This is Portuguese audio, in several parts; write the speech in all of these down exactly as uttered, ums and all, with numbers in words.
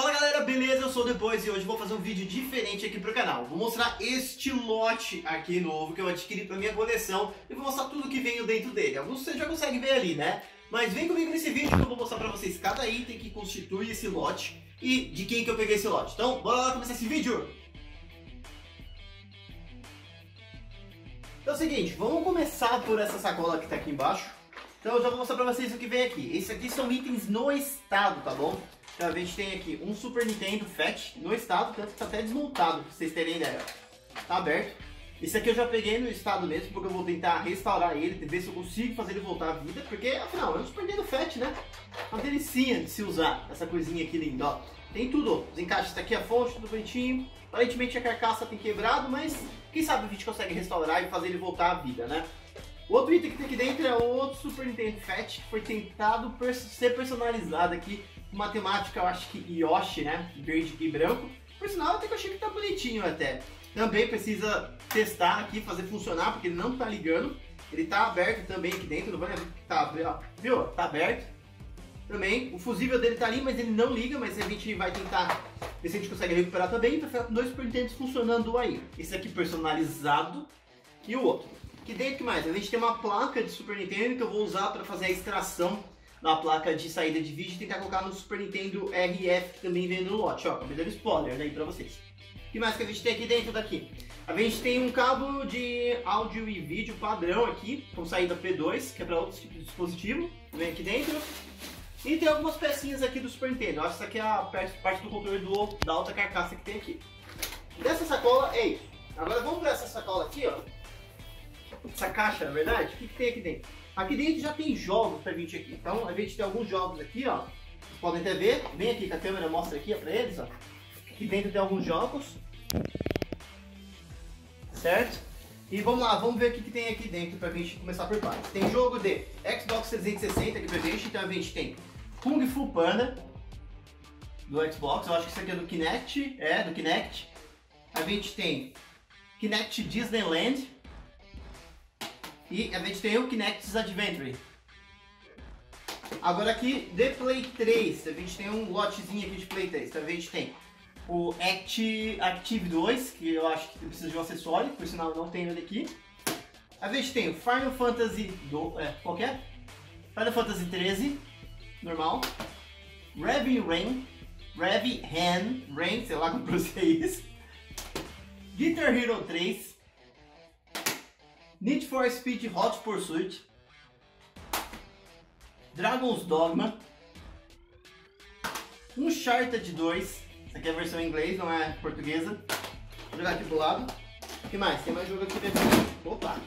Fala galera, beleza? Eu sou o Depois e hoje vou fazer um vídeo diferente aqui pro canal. Vou mostrar este lote aqui novo que eu adquiri pra minha coleção e vou mostrar tudo que veio dentro dele. Alguns vocês já conseguem ver ali, né? Mas vem comigo nesse vídeo que eu vou mostrar pra vocês cada item que constitui esse lote e de quem que eu peguei esse lote. Então, bora lá começar esse vídeo! Então é o seguinte, vamos começar por essa sacola que tá aqui embaixo. Então eu já vou mostrar pra vocês o que vem aqui. Esses aqui são itens no estado, tá bom? Então a gente tem aqui um Super Nintendo Fat no estado, tanto que tá até desmontado, pra vocês terem ideia. Tá aberto. Esse aqui eu já peguei no estado mesmo, porque eu vou tentar restaurar ele, ver se eu consigo fazer ele voltar à vida, porque afinal é um Super Nintendo Fat, né? Uma delicinha de se usar essa coisinha aqui linda, ó. Tem tudo, os encaixes tá aqui, a fonte, tudo bonitinho. Aparentemente a carcaça tem quebrado, mas quem sabe a gente consegue restaurar e fazer ele voltar à vida, né? O outro item que tem aqui dentro é outro Super Nintendo Fat, que foi tentado pers ser personalizado aqui, uma temática, eu acho que Yoshi, né? Verde e branco. Por sinal, até que eu achei que tá bonitinho até. Também precisa testar aqui, fazer funcionar, porque ele não tá ligando. Ele tá aberto também aqui dentro, não vai ver que tá aberto, viu? Tá aberto. Também, o fusível dele tá ali, mas ele não liga, mas a gente vai tentar ver se a gente consegue recuperar também, pra ficar com dois pertences funcionando aí. Esse aqui personalizado e o outro. Aqui dentro, que mais? A gente tem uma placa de Super Nintendo que eu vou usar para fazer a extração da placa de saída de vídeo e tentar colocar no Super Nintendo R F, que também vem no lote, ó, acabei dando spoiler aí pra vocês. O que mais que a gente tem aqui dentro daqui? A gente tem um cabo de áudio e vídeo padrão aqui, com saída P dois, que é para outros tipos de dispositivo, vem aqui dentro. E tem algumas pecinhas aqui do Super Nintendo. Eu acho que essa aqui é a parte do controle do, da alta carcaça que tem aqui. Dessa sacola é isso. Agora vamos para essa sacola aqui, ó. Essa caixa, na verdade. O que, que tem aqui dentro? Aqui dentro já tem jogos pra gente aqui. Então a gente tem alguns jogos aqui, ó. Vocês podem até ver. Vem aqui que a câmera mostra aqui, ó, pra eles, ó. Aqui dentro tem alguns jogos. Certo? E vamos lá, vamos ver o que, que tem aqui dentro pra gente começar por partes. Tem jogo de Xbox trezentos e sessenta aqui pra gente, então a gente tem Kung Fu Panda do Xbox, eu acho que isso aqui é do Kinect, é, do Kinect. A gente tem Kinect Disneyland e a gente tem o Kinect's Adventure. Agora aqui, de Play três, a gente tem um lotezinho aqui de Play três, então a gente tem o Act, Active dois, que eu acho que precisa de um acessório, por sinal não tenho ele aqui. A gente tem o Final Fantasy do, é, qual que é? Final Fantasy treze, normal. Ravi Rain, Ravi Rain, Rain, sei lá como pronuncia isso. Guitar Hero três. Need for Speed Hot Pursuit. Dragon's Dogma. Uncharted dois. Essa aqui é a versão em inglês, não é portuguesa. Vou jogar aqui pro lado. O que mais? Tem mais jogo aqui dentro. Opa!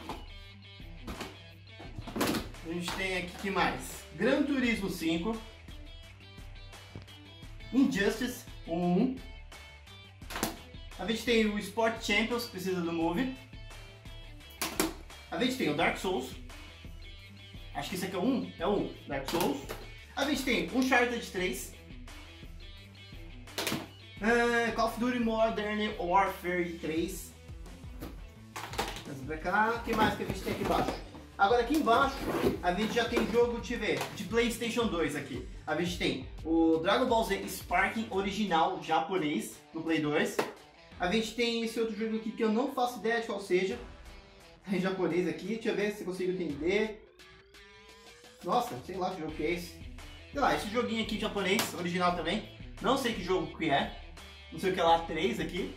A gente tem aqui, que mais? Gran Turismo cinco. Injustice um. A gente tem o Sport Champions, que precisa do Move. A gente tem o Dark Souls. Acho que isso aqui é o um. É o um. Dark Souls. A gente tem o Uncharted três. Uh, Call of Duty Modern Warfare três. Pra cá. O que mais que a gente tem aqui embaixo? Agora aqui embaixo a gente já tem jogo de, de PlayStation dois aqui. A gente tem o Dragon Ball Z Sparking original japonês do Play dois. A gente tem esse outro jogo aqui que eu não faço ideia de qual seja. Em japonês aqui, deixa eu ver se eu consigo entender. Nossa, sei lá que jogo que é esse. Sei lá, esse joguinho aqui japonês, original também. Não sei que jogo que é. Não sei o que é lá, três aqui.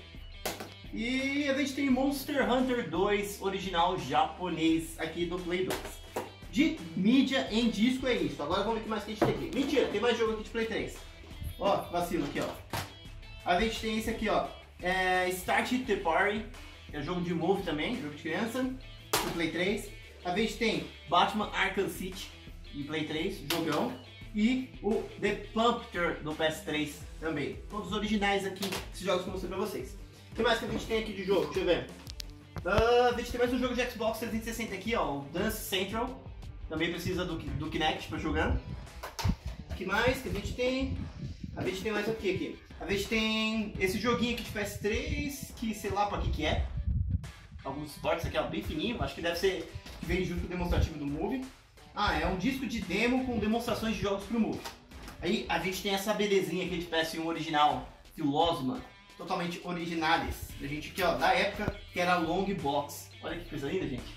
E a gente tem Monster Hunter dois, original japonês, aqui do Play dois. De mídia em disco é isso. Agora vamos ver o que mais que a gente tem aqui. Mentira, tem mais jogo aqui de Play três. Ó, vacilo aqui, ó. A gente tem esse aqui, ó. É Start the Party. É jogo de Move também, jogo de criança. Do Play três. A gente tem Batman Arkham City, em Play três, jogão. E o The Pumpster do P S três também. Todos os originais aqui, esses jogos que eu mostrei pra vocês. O que mais que a gente tem aqui de jogo? Deixa eu ver. Uh, a gente tem mais um jogo de Xbox trezentos e sessenta aqui, ó. O Dance Central. Também precisa do, do Kinect pra jogar. O que mais que a gente tem? A gente tem mais o que aqui? A gente tem esse joguinho aqui de P S três, que sei lá pra que que é. Alguns esportes aqui, ó, bem fininho. Acho que deve ser que vem junto com o demonstrativo do Move. Ah, é um disco de demo com demonstrações de jogos pro Move. Aí a gente tem essa belezinha aqui de P S um original, filosma, totalmente originales. A gente aqui, ó, da época que era long box. Olha que coisa linda, gente.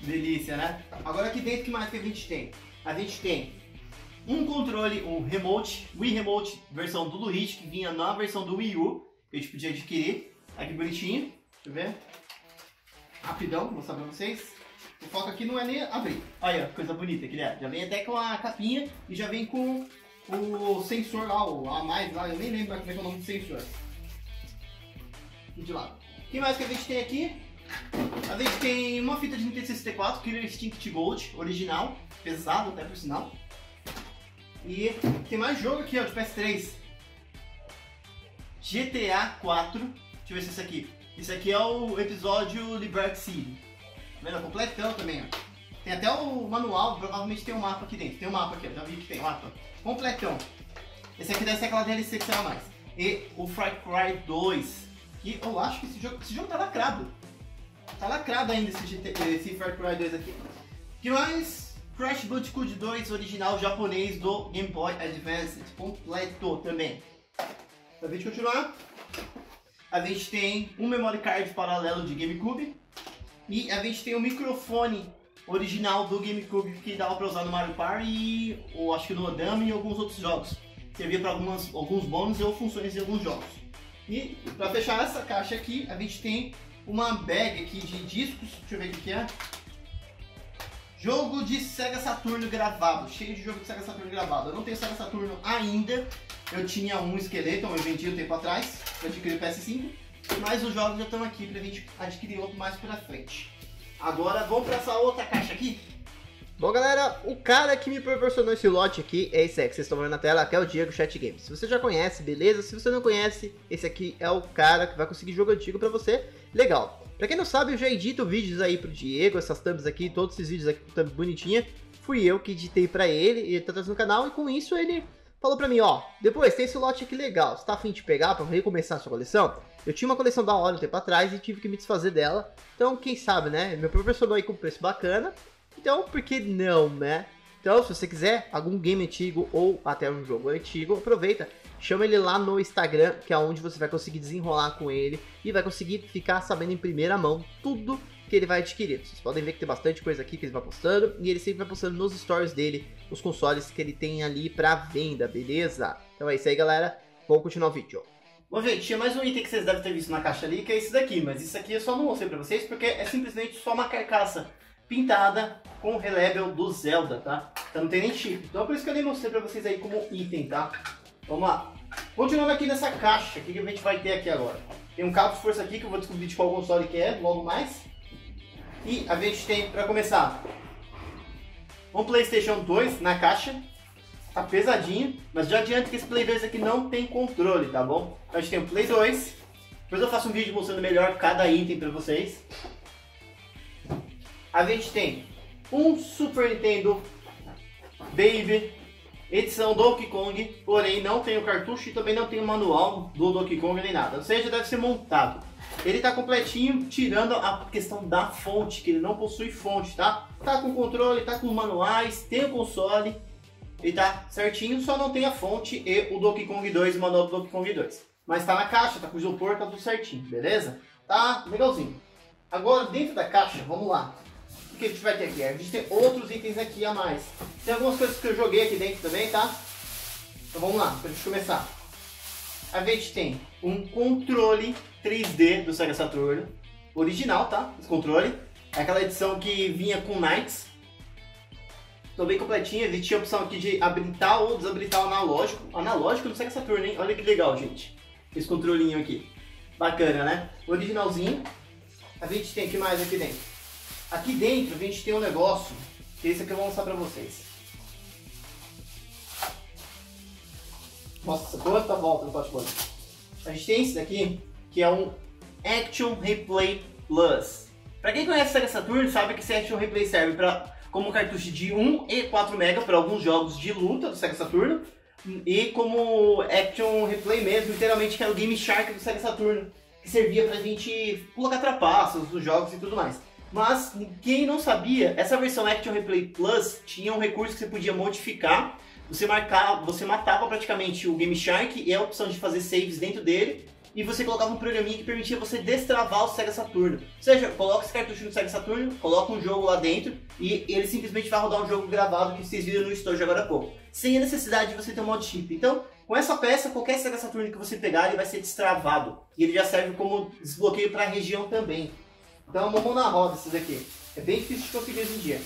Delícia, né? Agora aqui dentro, que mais que a gente tem? A gente tem um controle, um remote, Wii Remote, versão do Luigi, que vinha na versão do Wii U, que a gente podia adquirir. Aqui bonitinho, deixa eu ver. Rapidão, vou mostrar pra vocês. O foco aqui não é nem abrir. Olha, coisa bonita que ele é. Já vem até com a capinha e já vem com o sensor lá, o A mais lá, eu nem lembro como é o nome do sensor. De lado. O que mais que a gente tem aqui? A gente tem uma fita de Nintendo sessenta e quatro, Killer Instinct Gold, original, pesado até por sinal. E tem mais jogo aqui, ó, de P S três. G T A quatro. Deixa eu ver se é esse aqui. Esse aqui é o episódio Liberty City. Tá vendo? Completão também, ó. Tem até o manual, provavelmente tem um mapa aqui dentro. Tem um mapa aqui, ó. Já vi que tem um mapa. Completão. Esse aqui deve ser aquela D L C que será mais. E o Far Cry dois. Que eu acho que esse jogo, esse jogo tá lacrado. Tá lacrado ainda esse, esse Far Cry dois aqui. Que mais? Crash Bandicoot dois, original japonês do Game Boy Advance, completo também. Pra gente continuar, a gente tem um memory card paralelo de GameCube e a gente tem um microfone original do GameCube que dava pra usar no Mario Party, ou acho que no Odama e alguns outros jogos. Servia pra algumas, alguns bônus ou funções em alguns jogos. E pra fechar essa caixa aqui, a gente tem uma bag aqui de discos, deixa eu ver o que é. Jogo de Sega Saturno gravado, cheio de jogo de Sega Saturno gravado. Eu não tenho Sega Saturno ainda, eu tinha um esqueleto, eu vendi um tempo atrás, eu adquiri o P S cinco, mas os jogos já estão aqui pra gente adquirir outro mais pra frente. Agora vamos pra essa outra caixa aqui. Bom, galera, o cara que me proporcionou esse lote aqui é esse aqui, que vocês estão vendo na tela, que é o Diego Chat Games. Se você já conhece, beleza? Se você não conhece, esse aqui é o cara que vai conseguir jogo antigo pra você. Legal. Pra quem não sabe, eu já edito vídeos aí pro Diego, essas thumbs aqui, todos esses vídeos aqui com thumb bonitinha. Fui eu que editei pra ele, e ele tá trazendo no canal, e com isso ele falou pra mim, ó, depois tem esse lote aqui legal, você tá afim de pegar pra recomeçar a sua coleção? Eu tinha uma coleção da hora um tempo atrás e tive que me desfazer dela, então quem sabe, né? Meu proporcionou aí com um preço bacana. Então, por que não, né? Então, se você quiser algum game antigo ou até um jogo antigo, aproveita, chama ele lá no Instagram, que é onde você vai conseguir desenrolar com ele e vai conseguir ficar sabendo em primeira mão tudo que ele vai adquirir. Vocês podem ver que tem bastante coisa aqui que ele vai postando e ele sempre vai postando nos stories dele os consoles que ele tem ali pra venda, beleza? Então é isso aí, galera. Vamos continuar o vídeo. Bom, gente, tinha mais um item que vocês devem ter visto na caixa ali, que é esse daqui, mas isso aqui eu só não mostrei pra vocês porque é simplesmente só uma carcaça pintada com o relabel do Zelda, tá? Então não tem nem chip. Então é por isso que eu nem mostrei pra vocês aí como item, tá? Vamos lá. Continuando aqui nessa caixa, o que a gente vai ter aqui agora? Tem um cabo de força aqui que eu vou descobrir de qual console que é logo mais. E a gente tem, pra começar, um PlayStation dois na caixa. Tá pesadinho, mas já adianto que esse Play dois aqui não tem controle, tá bom? Então a gente tem um Play dois. Depois eu faço um vídeo mostrando melhor cada item pra vocês. A gente tem um Super Nintendo Baby, edição Donkey Kong, porém não tem o cartucho e também não tem o manual do Donkey Kong nem nada, ou seja, deve ser montado. Ele está completinho, tirando a questão da fonte, que ele não possui fonte, tá? Tá com controle, tá com manuais, tem o console, ele tá certinho, só não tem a fonte e o Donkey Kong dois, o manual do Donkey Kong dois. Mas tá na caixa, tá com o isopor, tá tudo certinho, beleza? Tá legalzinho. Agora dentro da caixa, vamos lá. Que a gente vai ter aqui, a gente tem outros itens aqui a mais, tem algumas coisas que eu joguei aqui dentro também, tá? Então vamos lá, pra gente começar. A gente tem um controle três D do Sega Saturno, original, tá? Esse controle, é aquela edição que vinha com Knights, tô bem completinho, ele tinha a opção aqui de habilitar ou desabilitar o analógico, analógico do Sega Saturno, hein? Olha que legal, gente, esse controlinho aqui, bacana, né? Originalzinho. A gente tem o que mais aqui dentro? Aqui dentro a gente tem um negócio, que esse aqui eu vou mostrar pra vocês. Nossa, quanta volta no pacote. A gente tem esse daqui, que é um Action Replay Plus. Pra quem conhece Sega Saturn, sabe que esse Action Replay serve pra, como cartucho de um e quatro megas para alguns jogos de luta do Sega Saturno. E como Action Replay mesmo, literalmente, que era o Game Shark do Sega Saturno, que servia pra gente colocar trapaças dos jogos e tudo mais. Mas quem não sabia, essa versão Action Replay Plus tinha um recurso que você podia modificar Você, marcava, você matava praticamente o Game Shark e a opção de fazer saves dentro dele. E você colocava um programinha que permitia você destravar o Sega Saturno. Ou seja, coloca esse cartucho no Sega Saturno, coloca um jogo lá dentro e ele simplesmente vai rodar um jogo gravado que vocês viram no Store de agora há pouco. Sem a necessidade de você ter um mod chip. Então, com essa peça, qualquer Sega Saturno que você pegar, ele vai ser destravado. E ele já serve como desbloqueio para a região também. Então, uma mão na roda esses aqui. É bem difícil de conseguir hoje em dia.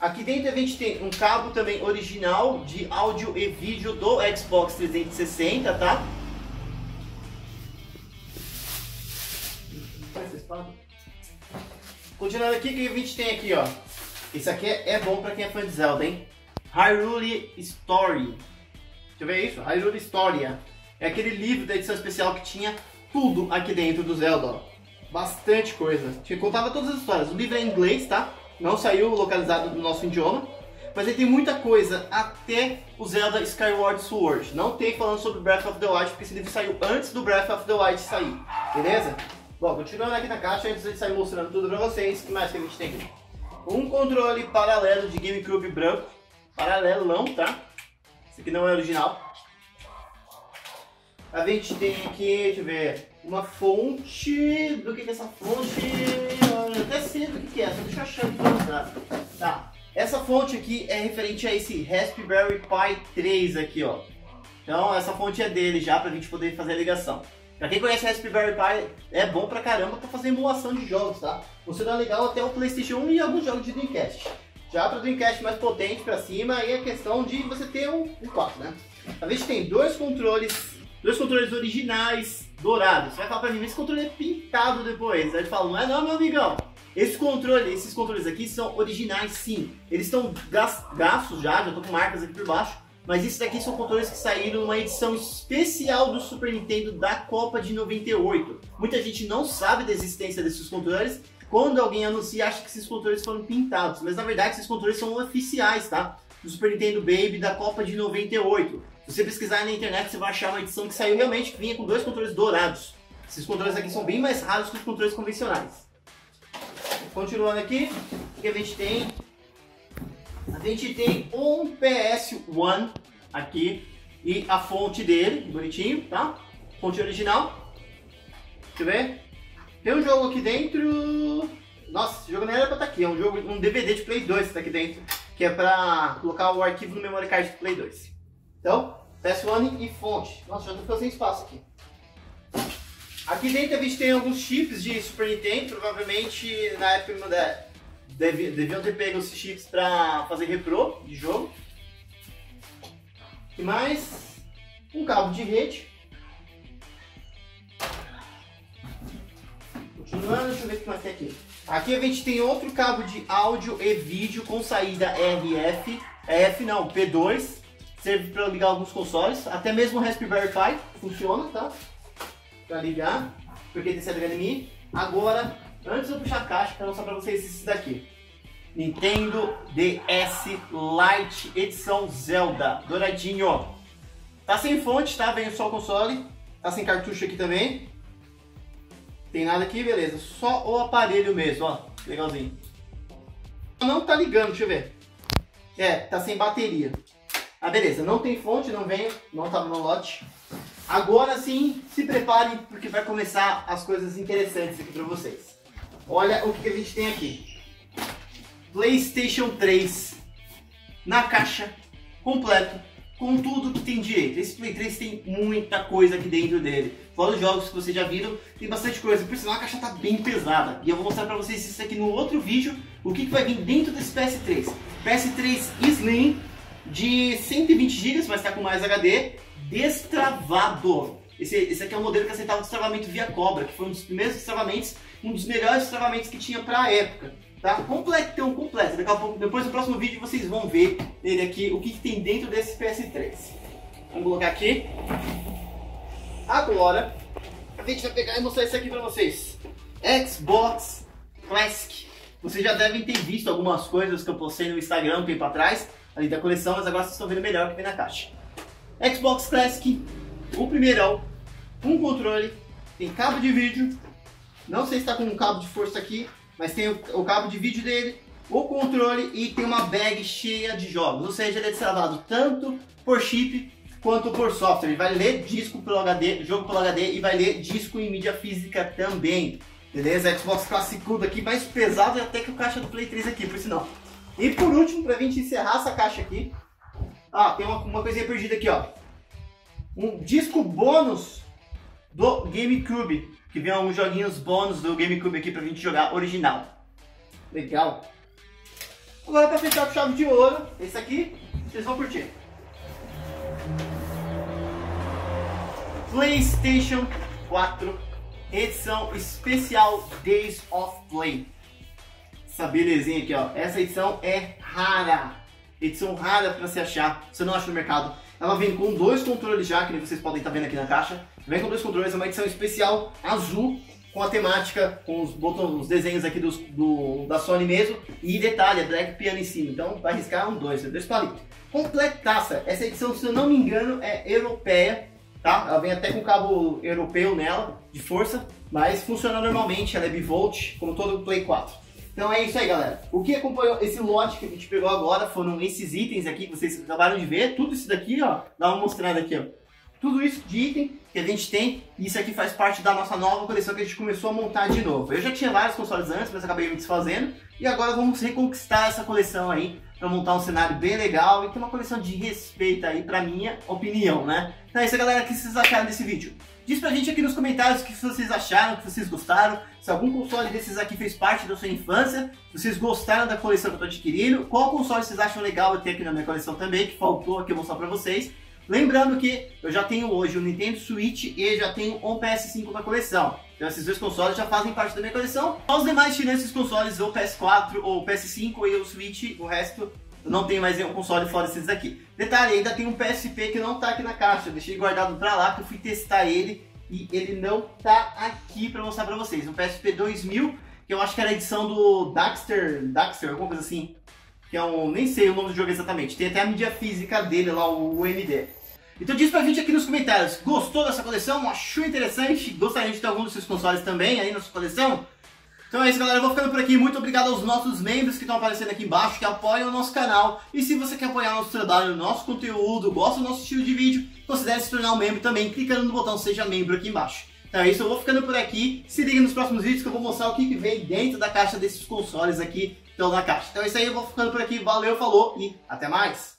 Aqui dentro a gente tem um cabo também original de áudio e vídeo do Xbox trezentos e sessenta, tá? Continuando aqui, o que a gente tem aqui, ó? Isso aqui é, é bom pra quem é fã de Zelda, hein? Hyrule Story. Deixa eu ver isso, Hyrule Story. É aquele livro da edição especial que tinha tudo aqui dentro do Zelda, ó. Bastante coisa. Tinha, contava todas as histórias. O livro é em inglês, tá? Não saiu localizado no nosso idioma. Mas ele tem muita coisa, até o Zelda Skyward Sword. Não tem falando sobre Breath of the Wild, porque esse livro saiu antes do Breath of the Wild sair. Beleza? Bom, continuando aqui na caixa, antes de sair mostrando tudo pra vocês, o que mais que a gente tem aqui? Um controle paralelo de GameCube branco, paralelão, tá? Esse aqui não é original. A gente tem aqui, deixa eu ver, uma fonte, do que que é essa fonte? Eu até sei do que que é, só deixa eu achar aqui pra mostrar. Tá, essa fonte aqui é referente a esse Raspberry Pi três aqui, ó. Então essa fonte é dele já, pra gente poder fazer a ligação. Pra quem conhece o Raspberry Pi, é bom pra caramba pra fazer emulação de jogos, tá? Funciona legal até o PlayStation um e alguns jogos de Dreamcast. Já para o Dreamcast mais potente pra cima, aí é questão de você ter um, um quatro, né? A gente tem dois controles, dois controles originais, dourados. Você vai falar pra mim, esse controle é pintado depois. Aí eu falo, não é não, meu amigão. Esse controle, esses controles aqui são originais sim. Eles estão gastos já, já tô com marcas aqui por baixo. Mas esses daqui são controles que saíram numa edição especial do Super Nintendo da Copa de noventa e oito. Muita gente não sabe da existência desses controles. Quando alguém anuncia, acha que esses controles foram pintados. Mas na verdade, esses controles são oficiais, tá? Do Super Nintendo Baby da Copa de noventa e oito. Se você pesquisar na internet, você vai achar uma edição que saiu realmente, que vinha com dois controles dourados. Esses controles aqui são bem mais raros que os controles convencionais. Continuando aqui, o que a gente tem... A gente tem um P S um aqui e a fonte dele, bonitinho, tá? Fonte original. Deixa eu ver. Tem um jogo aqui dentro... Nossa, esse jogo não era pra estar aqui, é um jogo, um D V D de Play dois que tá aqui dentro. Que é pra colocar o arquivo no memory card do Play dois. Então, P S um e fonte. Nossa, já tô ficando sem espaço aqui. Aqui dentro a gente tem alguns chips de Super Nintendo, provavelmente na época da... Deve, deviam ter pego esses chips pra fazer repro de jogo. E mais um cabo de rede. Continuando, deixa eu ver o que mais tem aqui. Aqui a gente tem outro cabo de áudio e vídeo com saída R F. R F não, P dois. Serve pra ligar alguns consoles. Até mesmo o Raspberry Pi funciona, tá? Pra ligar. Porque tem saída H D M I. Agora... Antes de eu puxar a caixa, quero mostrar pra vocês esse daqui. Nintendo D S Lite edição Zelda, douradinho. Tá sem fonte, tá? Vem só o console. Tá sem cartucho aqui também. Tem nada aqui, beleza. Só o aparelho mesmo, ó. Legalzinho. Não tá ligando, deixa eu ver. É, tá sem bateria. Ah, beleza. Não tem fonte, não vem. Não tá no lote. Agora sim, se preparem, porque vai começar as coisas interessantes aqui pra vocês. Olha o que a gente tem aqui. PlayStation três na caixa, completo, com tudo que tem direito. Esse Play três tem muita coisa aqui dentro dele. Fora os jogos que vocês já viram, tem bastante coisa. Por sinal, a caixa tá bem pesada. E eu vou mostrar pra vocês isso aqui no outro vídeo, o que, que vai vir dentro desse P S três. P S três Slim de cento e vinte gigas, mas tá com mais H D, destravado. Esse, esse aqui é um modelo que aceitava destravamento via cobra, que foi um dos primeiros destravamentos, um dos melhores destravamentos que tinha pra época, tá? Completão, completo. Daqui a pouco, depois no próximo vídeo vocês vão ver ele aqui, o que, que tem dentro desse P S três. Vamos colocar aqui. Agora, a gente vai pegar e mostrar isso aqui pra vocês. Xbox Classic. Vocês já devem ter visto algumas coisas que eu postei no Instagram um tempo atrás, ali da coleção, mas agora vocês estão vendo melhor o que vem na caixa. Xbox Classic. O primeirão, um controle, tem cabo de vídeo, não sei se está com um cabo de força aqui, mas tem o, o cabo de vídeo dele, o controle e tem uma bag cheia de jogos, ou seja, ele é destravado tanto por chip quanto por software. Ele vai ler disco pelo H D, jogo pelo H D, e vai ler disco em mídia física também, beleza? Xbox classicudo aqui, mais pesado até que o caixa do Play três aqui, por sinal. E por último, pra gente encerrar essa caixa aqui, ah, tem uma, uma coisinha perdida aqui, ó. Um disco bônus do GameCube, que vem alguns joguinhos bônus do GameCube aqui pra gente jogar original. Legal. Agora pra fechar com chave de ouro, esse aqui, vocês vão curtir. PlayStation quatro, edição especial Days of Play. Essa belezinha aqui, ó. Essa edição é rara. Edição rara pra se achar, você não acha no mercado. Ela vem com dois controles já, que vocês podem estar vendo aqui na caixa. Vem com dois controles, é uma edição especial azul, com a temática, com os botões, os desenhos aqui dos, do, da Sony mesmo. E detalhe, é Black Piano em cima, então vai riscar um dois, é dois palitos. Completaça, essa edição, se eu não me engano, é europeia, tá? Ela vem até com cabo europeu nela, de força, mas funciona normalmente, ela é bivolt, como todo o Play quatro. Então é isso aí, galera. O que acompanhou esse lote que a gente pegou agora foram esses itens aqui que vocês acabaram de ver. Tudo isso daqui, ó. Dá uma mostrada aqui, ó. Tudo isso de item que a gente tem. Isso aqui faz parte da nossa nova coleção que a gente começou a montar de novo. Eu já tinha vários consoles antes, mas acabei me desfazendo. E agora vamos reconquistar essa coleção aí pra montar um cenário bem legal e ter uma coleção de respeito aí, pra minha opinião, né? Então é isso aí, galera. O que vocês acharam desse vídeo? Diz pra gente aqui nos comentários o que vocês acharam, o que vocês gostaram, se algum console desses aqui fez parte da sua infância, se vocês gostaram da coleção que eu tô adquirindo, qual console vocês acham legal eu ter aqui na minha coleção também, que faltou aqui eu mostrar pra vocês. Lembrando que eu já tenho hoje o Nintendo Switch e já tenho o P S cinco na coleção. Então esses dois consoles já fazem parte da minha coleção. Só os demais tirando esses consoles, ou P S quatro, ou P S cinco e o Switch, o resto... eu não tenho mais nenhum console fora desses aqui. Detalhe, ainda tem um P S P que não tá aqui na caixa. Eu deixei guardado pra lá, que eu fui testar ele. E ele não tá aqui pra mostrar pra vocês. Um P S P dois mil, que eu acho que era a edição do Daxter, Daxter, alguma coisa assim. Que é um... nem sei o nome do jogo exatamente. Tem até a mídia física dele lá, o U M D. Então diz pra gente aqui nos comentários. Gostou dessa coleção? Achou interessante? Gostaria de ter algum dos seus consoles também aí na sua coleção? Então é isso, galera, eu vou ficando por aqui, muito obrigado aos nossos membros que estão aparecendo aqui embaixo, que apoiam o nosso canal, e se você quer apoiar o nosso trabalho, o nosso conteúdo, gosta do nosso estilo de vídeo, considere se tornar um membro também, clicando no botão Seja Membro aqui embaixo. Então é isso, eu vou ficando por aqui, se liga nos próximos vídeos que eu vou mostrar o que, que vem dentro da caixa desses consoles aqui que estão na caixa. Então é isso aí, eu vou ficando por aqui, valeu, falou e até mais!